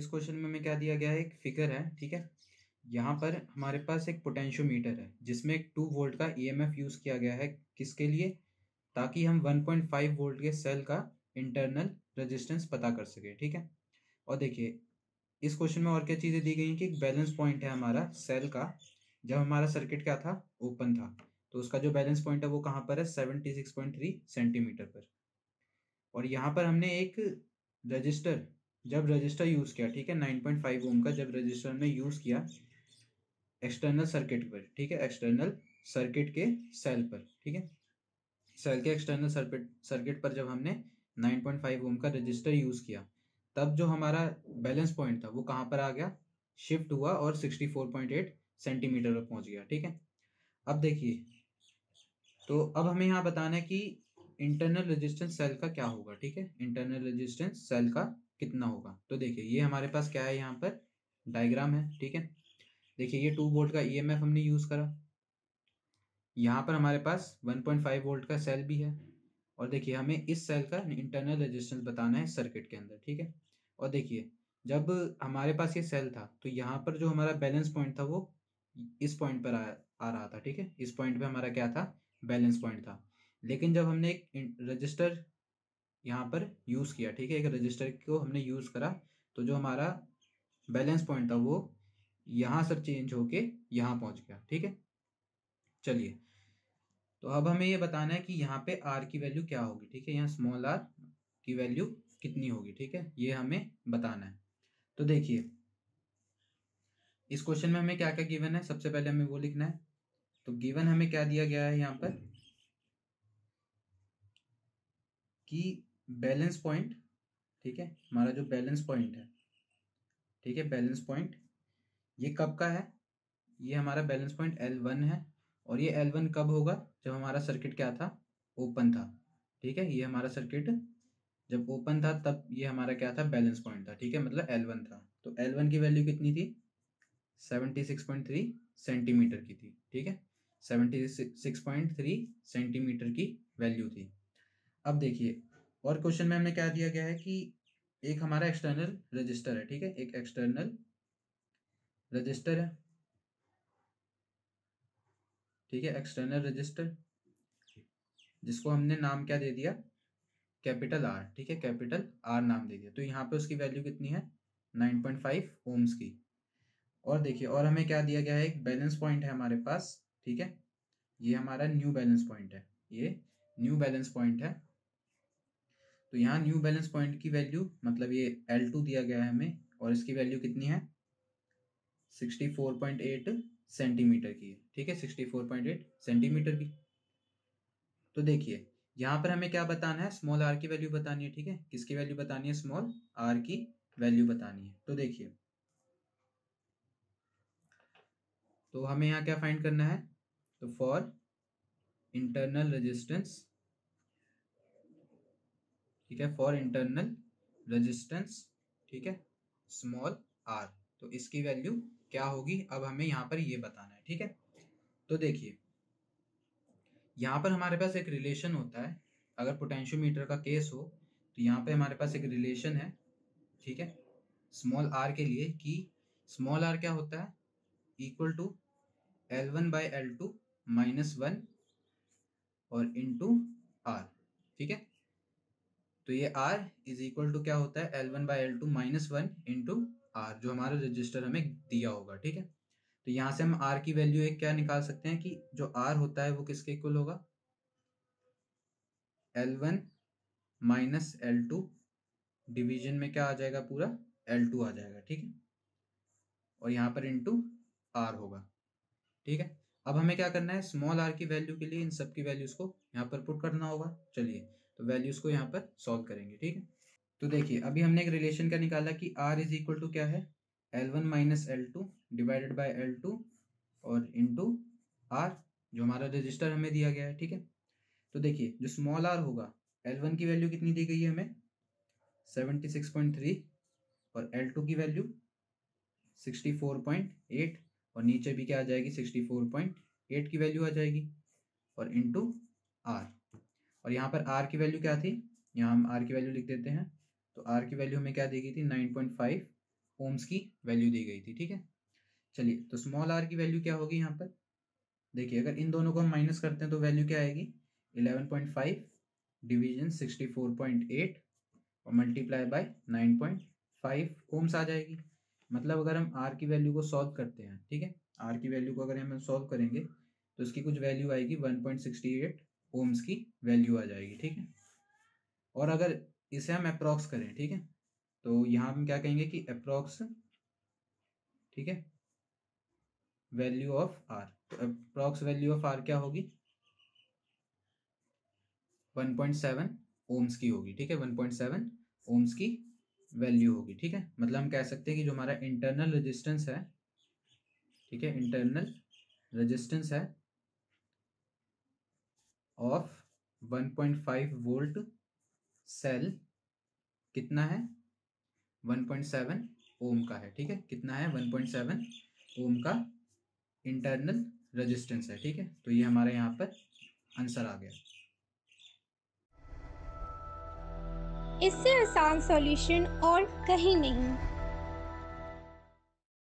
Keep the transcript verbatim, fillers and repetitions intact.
इस क्वेश्चन में हमें क्या दिया गया है, एक फिगर है, ठीक है। यहाँ पर हमारे पास एक पोटेंशियोमीटर है जिसमें एक टू वोल्ट का ईएमएफ यूज किया गया है। किसके लिए? ताकि हम वन पॉइंट फाइव वोल्ट के सेल का इंटरनल रेजिस्टेंस पता कर सके, ठीक है। और देखिए इस क्वेश्चन में और क्या चीजें दी गई हैं कि एक बैलेंस पॉइंट है हमारा सेल का। जब हमारा सर्किट क्या था, ओपन था, तो उसका जो बैलेंस पॉइंट है वो कहाँ पर है, seventy six point three centimetre पर। और यहाँ पर हमने एक रजिस्टर, जब रजिस्टर यूज किया, ठीक है, नाइन पॉइंट फाइव ओम का जब रजिस्टर हमने यूज किया एक्सटर्नल सर्किट पर, ठीक है, एक्सटर्नल सर्किट के सेल पर, ठीक है, सेल के एक्सटर्नल सर्किट सर्किट पर जब हमने नाइन पॉइंट फाइव ओम का रजिस्टर यूज किया, तब जो हमारा बैलेंस पॉइंट था वो कहाँ पर आ गया, शिफ्ट हुआ और sixty four point eight centimetre पर पहुंच गया, ठीक है। अब देखिए, तो अब हमें यहाँ बताना है कि इंटरनल रेजिस्टेंस सेल का क्या होगा, ठीक है, इंटरनल रेजिस्टेंस सेल का कितना होगा। तो देखिए ये हमारे पास क्या है, यहाँ पर डायग्राम है, ठीक है। देखिए ये टू वोल्ट का ईएमएफ हमने यूज करा, यहाँ पर हमारे पास वन पॉइंट फाइव वोल्ट का सेल भी है, और देखिए हमें इस सेल का इंटरनल रेजिस्टेंस बताना है सर्किट के अंदर, ठीक है। और देखिए जब हमारे पास ये सेल था तो यहाँ पर जो हमारा बैलेंस पॉइंट था वो इस पॉइंट पर आ, आ रहा था, ठीक है, इस पॉइंट पे हमारा क्या था, बैलेंस पॉइंट था। लेकिन जब हमने एक रजिस्टर यहाँ पर यूज़ किया, ठीक है, एक रजिस्टर को हमने यूज़ करा, तो जो हमारा बैलेंस पॉइंट था वो यहाँ से चेंज होके यहाँ पहुँच गया, ठीक है। चलिए तो अब हमें ये बताना है कि यहाँ पे आर की वैल्यू क्या होगी, ठीक है, यहाँ स्मॉल आर की वैल्यू कितनी होगी, ठीक है, ये हमें बताना है। तो देखिए इस क्वेश्चन में हमें क्या क्या गिवन है, सबसे पहले हमें वो लिखना है। तो गिवन हमें क्या दिया गया है यहाँ पर कि बैलेंस पॉइंट, ठीक है, हमारा जो बैलेंस पॉइंट है, ठीक है, बैलेंस पॉइंट ये कब का है, ये हमारा बैलेंस पॉइंट एल वन है, और ये एल वन कब होगा, जब हमारा सर्किट क्या था, ओपन था, ठीक है, ये हमारा सर्किट जब ओपन था तब ये हमारा क्या था, बैलेंस पॉइंट था, ठीक है, मतलब एल वन था। तो एल वन की वैल्यू कितनी थी, seventy six point three centimetre की थी, ठीक है, seventy six point three centimetre की वैल्यू थी। अब देखिए और क्वेश्चन में हमने क्या दिया गया है कि एक हमारा एक्सटर्नल रजिस्टर है, ठीक है, एक एक्सटर्नल रजिस्टर है, ठीक है, एक्सटर्नल रजिस्टर जिसको हमने नाम क्या दे दिया, कैपिटल आर, ठीक है, कैपिटल आर नाम दे दिया। तो यहाँ पे उसकी वैल्यू कितनी है, नाइन पॉइंट फाइव ओम्स की। और देखिए और हमें क्या दिया गया है, एक बैलेंस पॉइंट है हमारे पास, ठीक है, ये हमारा न्यू बैलेंस पॉइंट है, ये न्यू बैलेंस पॉइंट है। तो यहाँ न्यू बैलेंस पॉइंट की वैल्यू मतलब ये एल टू दिया गया है हमें, और इसकी वैल्यू कितनी है, sixty four point eight centimetre की है, ठीक है, sixty four point eight centimetre की। तो देखिए यहाँ पर हमें क्या बताना है, स्मॉल आर की वैल्यू बतानी है, ठीक है, किसकी वैल्यू बतानी है, स्मॉल आर की वैल्यू बतानी है। तो देखिए तो हमें यहाँ क्या फाइंड करना है, तो फॉर इंटरनल रेजिस्टेंस, ठीक है, फॉर इंटरनल रेजिस्टेंस, ठीक है, स्मॉल आर, तो इसकी वैल्यू क्या होगी, अब हमें यहाँ पर ये बताना है, ठीक है। तो देखिए यहाँ पर हमारे पास एक रिलेशन होता है, अगर पोटेंशियोमीटर का केस हो तो यहाँ पे हमारे पास एक रिलेशन है, ठीक है, स्मॉल आर के लिए, कि स्मॉल आर क्या होता है, equal to L one by L two minus one और इनटू आर, ठीक है। तो ये आर इज इक्वल टू क्या होता है, L one by L two minus one into R, जो हमारा रजिस्टर हमें दिया होगा, ठीक है। तो यहाँ से हम आर की वैल्यू एक क्या निकाल सकते हैं कि जो आर होता है वो किसके इक्वल होगा, L one minus L two division में क्या आ जाएगा, पूरा एल टू आ जाएगा, ठीक है, और यहाँ पर इंटू आर होगा, ठीक है। अब हमें क्या करना है, स्मॉल आर की वैल्यू के लिए इन सब की वैल्यूज को यहाँ पर पुट करना होगा। चलिए तो वैल्यूज को यहाँ पर सॉल्व करेंगे, ठीक है। तो देखिए अभी हमने एक रिलेशन क्या निकाला कि R इज इक्वल टू क्या है, L one minus L two divided by L two और इंटू आर, जो हमारा रजिस्टर हमें दिया गया है, ठीक है। तो देखिए जो स्मॉल आर होगा, एल वन की वैल्यू कितनी दी गई है हमें, सेवेंटी सिक्स पॉइंट थ्री, और एल टू की value sixty four point eight, और नीचे भी क्या आ जाएगी, सिक्सटी फोर पॉइंट एट की वैल्यू आ जाएगी, और इंटू आर, और यहाँ पर आर की वैल्यू क्या थी, यहाँ हम आर की वैल्यू लिख देते हैं। तो आर की वैल्यू हमें क्या दी गई थी, नाइन पॉइंट फाइव ओम्स की वैल्यू दी गई थी। ठीक है, चलिए तो स्मॉल आर की वैल्यू क्या होगी यहाँ पर देखिए, अगर इन दोनों को हम माइनस करते हैं तो वैल्यू क्या आएगी eleven point five division sixty four point eight और multiply by nine point five ohms आ जाएगी। मतलब अगर हम आर की वैल्यू को सॉल्व करते हैं, ठीक है, आर की वैल्यू को अगर हम सॉल्व करेंगे तो इसकी कुछ वैल्यू आएगी one point sixty eight ohms की वैल्यू आ जाएगी। ठीक है, और अगर इसे हम अप्रॉक्स करें, ठीक है, तो यहाँ हम क्या कहेंगे कि अप्रॉक्स, ठीक है, वैल्यू ऑफ आर। तो अप्रॉक्स वैल्यू ऑफ आर क्या होगी वन पॉइंट सेवन ओम्स की होगी। ठीक है, वन पॉइंट सेवन ओम्स की वैल्यू होगी। ठीक है, मतलब हम कह सकते हैं कि जो हमारा इंटरनल रेजिस्टेंस है, ठीक है, इंटरनल रेजिस्टेंस है of one point five volt cell कितना है वन पॉइंट सेवन ओम का है। ठीक है, कितना है वन पॉइंट सेवन ओम का इंटरनल रेजिस्टेंस है। ठीक है, तो ये हमारे यहाँ पर आंसर आ गया। इससे आसान सॉल्यूशन और कहीं नहीं।